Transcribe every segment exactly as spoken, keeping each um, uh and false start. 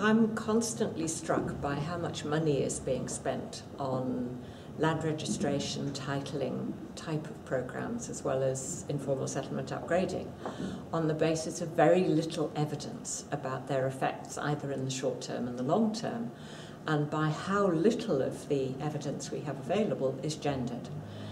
I'm constantly struck by how much money is being spent on land registration, titling, type of programs, as well as informal settlement upgrading, on the basis of very little evidence about their effects, either in the short term and the long term, and by how little of the evidence we have available is gendered.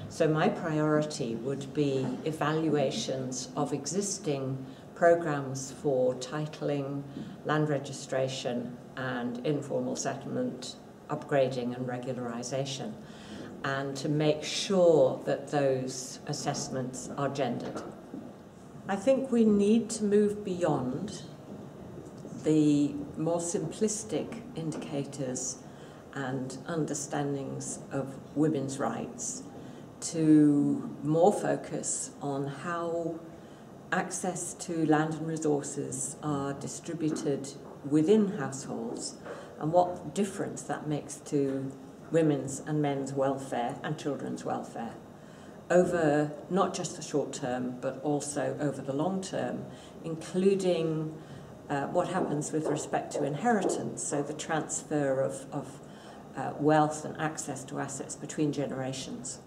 So my priority would be evaluations of existing programs for titling, land registration, and informal settlement upgrading and regularisation, and to make sure that those assessments are gendered. I think we need to move beyond the more simplistic indicators and understandings of women's rights to more focus on how access to land and resources are distributed within households and what difference that makes to women's and men's welfare and children's welfare over not just the short term but also over the long term, including uh, what happens with respect to inheritance, so the transfer of, of uh, wealth and access to assets between generations.